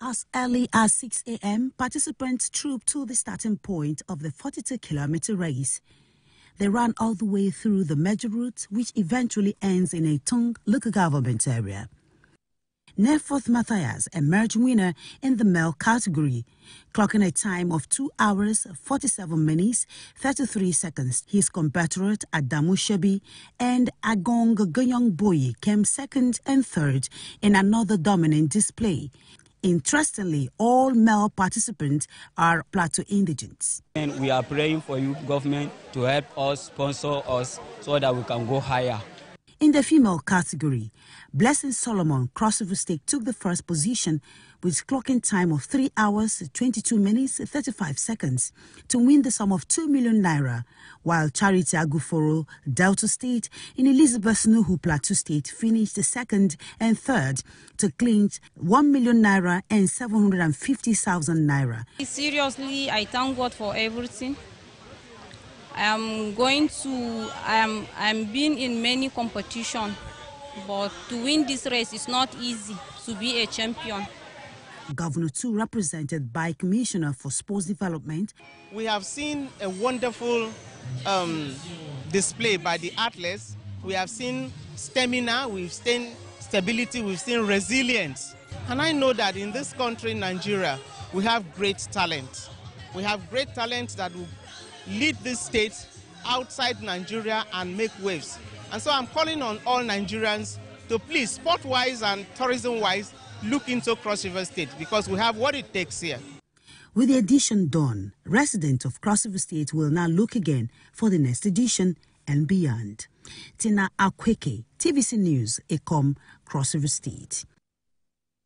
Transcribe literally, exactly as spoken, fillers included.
As early as six a m, participants trooped to the starting point of the forty-two kilometer race. They ran all the way through the major route, which eventually ends in a Tung local government area. Nefoth Mathias emerged winner in the male category, clocking a time of two hours, forty-seven minutes, thirty-three seconds. His compatriot Adamushebi and Agong Gonyong Boyi came second and third in another dominant display. Interestingly, all male participants are Plateau indigents. And we are praying for you, government, to help us, sponsor us, so that we can go higher. In the female category, Blessing Solomon, Cross River State, took the first position with clocking time of three hours, twenty-two minutes, thirty-five seconds to win the sum of two million naira, while Charity Aguforo, Delta State, in Elizabeth Nuhu, Plateau State, finished second and third to clinch one million naira and seven hundred fifty thousand naira. Seriously, I thank God for everything. I'm going to, I'm, I'm been in many competitions, but to win this race is not easy, to be a champion. Governor too, represented by Commissioner for Sports Development. We have seen a wonderful um, display by the athletes. We have seen stamina, we've seen stability, we've seen resilience. And I know that in this country, Nigeria, we have great talent. We have great talent that will lead this state outside Nigeria and make waves. And so I'm calling on all Nigerians to please, sport-wise and tourism-wise, look into Cross River State, because we have what it takes here. With the edition done, residents of Cross River State will now look again for the next edition and beyond. Tina Akweke, T V C News, Ikom, Cross River State.